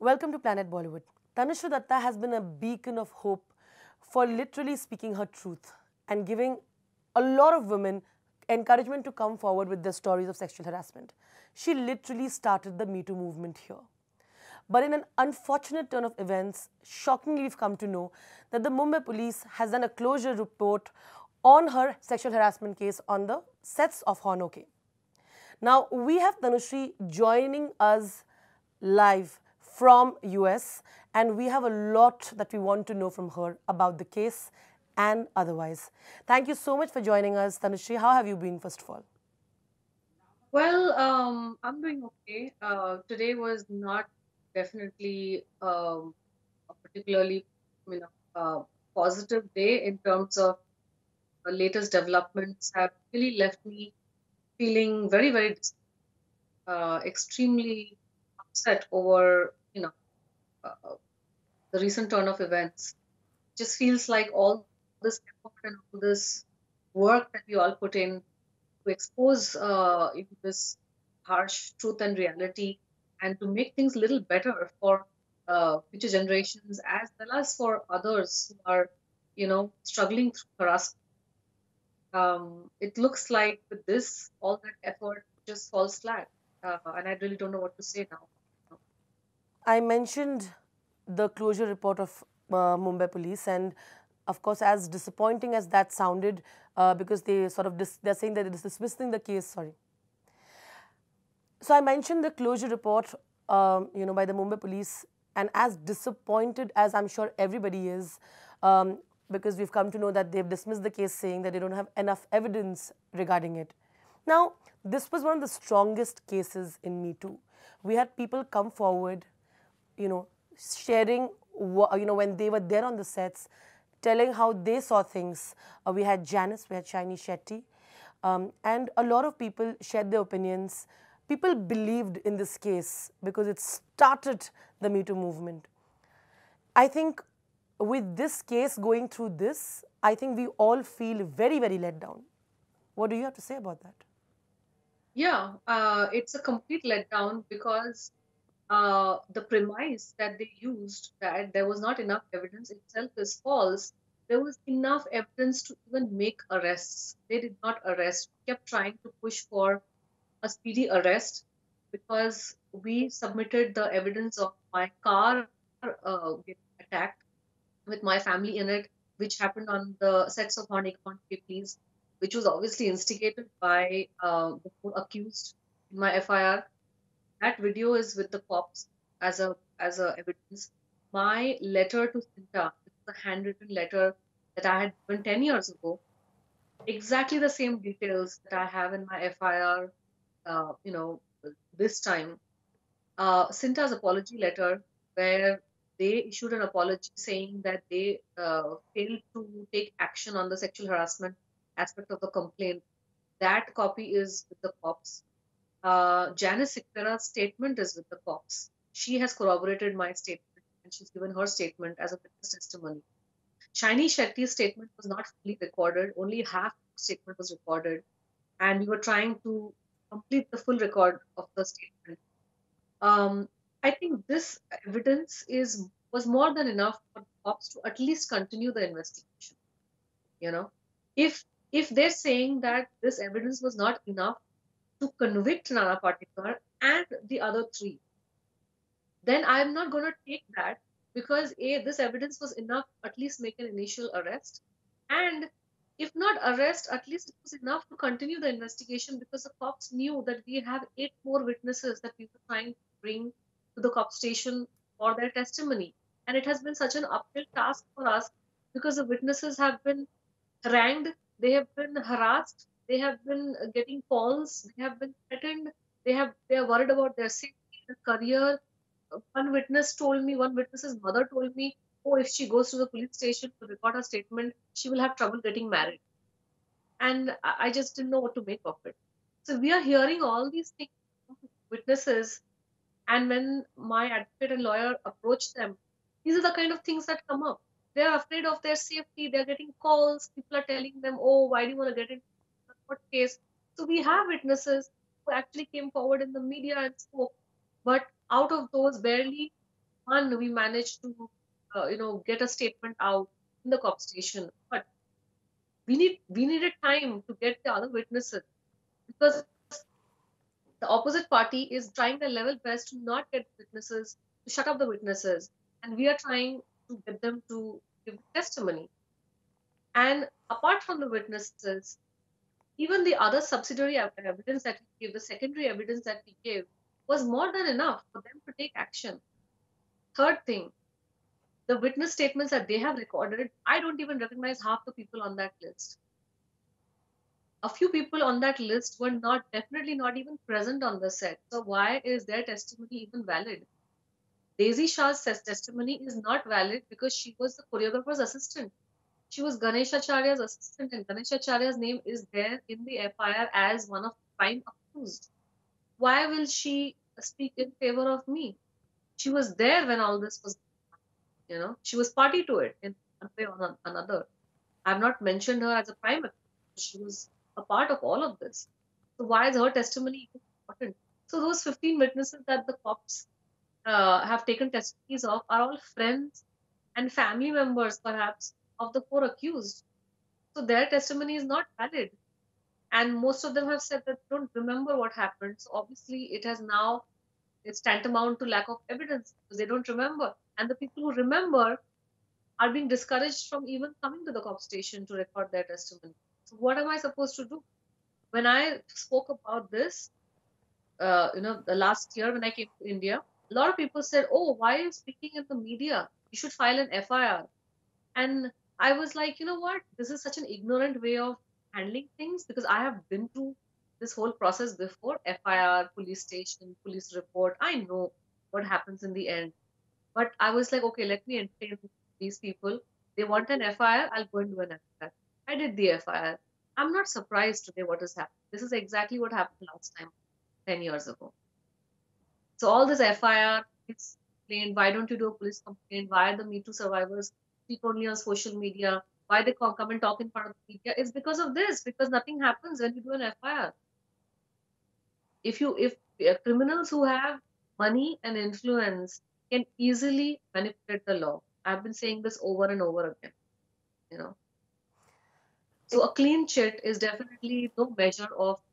Welcome to Planet Bollywood. Tanushree Dutta has been a beacon of hope for literally speaking her truth and giving a lot of women encouragement to come forward with their stories of sexual harassment. She literally started the Me Too movement here. But in an unfortunate turn of events, shockingly we've come to know that the Mumbai police has done a closure report on her sexual harassment case on the sets of Horn Ok. Now, we have Tanushree joining us live from US, and we have a lot that we want to know from her about the case and otherwise. Thank you so much for joining us, Tanushree. How have you been, first of all? Well, I'm doing okay. Today was not definitely a particularly positive day in terms of the latest developments have really left me feeling very, very extremely upset over the recent turn of events. It just feels like all this effort and all this work that we all put in to expose this harsh truth and reality, and to make things a little better for future generations as well as for others who are, struggling through harassment. It looks like with this, all that effort just falls flat. And I really don't know what to say now. I mentioned the closure report of Mumbai police, and of course, as disappointing as that sounded, because they sort of they're saying that it is dismissing the case. Sorry. So I mentioned the closure report, by the Mumbai police, and as disappointed as I'm sure everybody is, because we've come to know that they've dismissed the case, saying that they don't have enough evidence regarding it. Now, this was one of the strongest cases in Me Too. We had people come forward, sharing, when they were there on the sets, telling how they saw things. We had Janice, we had Shyni Shetty, and a lot of people shared their opinions. People believed in this case because it started the Me Too movement. I think with this case going through this, I think we all feel very, very let down. What do you have to say about that? Yeah, it's a complete letdown because the premise that they used, that there was not enough evidence, itself is false. There was enough evidence to even make arrests. They did not arrest, kept trying to push for a speedy arrest because we submitted the evidence of my car getting attacked with my family in it, which happened on the sets of Horn Ok Please, which was obviously instigated by the accused in my FIR. That video is with the cops as a evidence. My letter to Cinta, a handwritten letter that I had given 10 years ago, exactly the same details that I have in my FIR. This time, Cinta's apology letter, where they issued an apology saying that they failed to take action on the sexual harassment aspect of the complaint. That copy is with the cops. Janice Sikara's statement is with the cops. She has corroborated my statement and she's given her statement as a witness testimony. Shyni Shetty's statement was not fully recorded. Only half of the statement was recorded. And we were trying to complete the full record of the statement. I think this evidence was more than enough for the cops to at least continue the investigation. If they're saying that this evidence was not enough to convict Nana Patekar and the other three, then I'm not going to take that because A, this evidence was enough to at least make an initial arrest, and if not arrest, at least it was enough to continue the investigation because the cops knew that we have 8 more witnesses that we were trying to bring to the cop station for their testimony. And it has been such an uphill task for us because the witnesses have been harangued, they have been harassed, they have been getting calls, they have been threatened, they are worried about their safety, their career. One witness's mother told me, oh, if she goes to the police station to record her statement, she will have trouble getting married. And I just didn't know what to make of it. So we are hearing all these things from witnesses. And when my advocate and lawyer approach them, these are the kind of things that come up. They're afraid of their safety. They're getting calls. People are telling them, oh, why do you want to get into what case? So we have witnesses who actually came forward in the media and spoke. But out of those, barely one, we managed to, get a statement out in the cop station. But we needed time to get the other witnesses, because the opposite party is trying their level best to not get witnesses, to shut up the witnesses. And we are trying to get them to give testimony. And apart from the witnesses, even the other subsidiary evidence that we gave, the secondary evidence that we gave, was more than enough for them to take action. Third thing, the witness statements that they have recorded, I don't even recognize half the people on that list. A few people on that list were definitely not even present on the set. So why is their testimony even valid? Daisy Shah's testimony is not valid because she was the choreographer's assistant. She was Ganeshacharya's assistant, and Ganeshacharya's name is there in the FIR as one of the prime accused. Why will she speak in favor of me? She was there when all this was, she was party to it in one way or another. I've not mentioned her as a prime accused. She was a part of all of this. So why is her testimony even important? So those 15 witnesses that the cops have taken testimonies of are all friends and family members, perhaps, of the four accused. So their testimony is not valid. And most of them have said that they don't remember what happened. So obviously it's tantamount to lack of evidence because they don't remember. And the people who remember are being discouraged from even coming to the cop station to record their testimony. So what am I supposed to do? When I spoke about this, the last year when I came to India, a lot of people said, "Oh, why are you speaking in the media? You should file an FIR." And I was like, you know what? This is such an ignorant way of handling things, because I have been through this whole process before. FIR, police station, police report. I know what happens in the end. But I was like, okay, let me entertain these people. They want an FIR, I'll go and do an FIR. I did the FIR. I'm not surprised today what has happened. This is exactly what happened last time, 10 years ago. So all this FIR, it's explained, why don't you do a police complaint? Why are the Me Too survivors speak only on social media? Why they come and talk in front of the media? It's because of this, because nothing happens when you do an FIR. If criminals who have money and influence can easily manipulate the law. I've been saying this over and over again, So a clean chit is definitely no measure of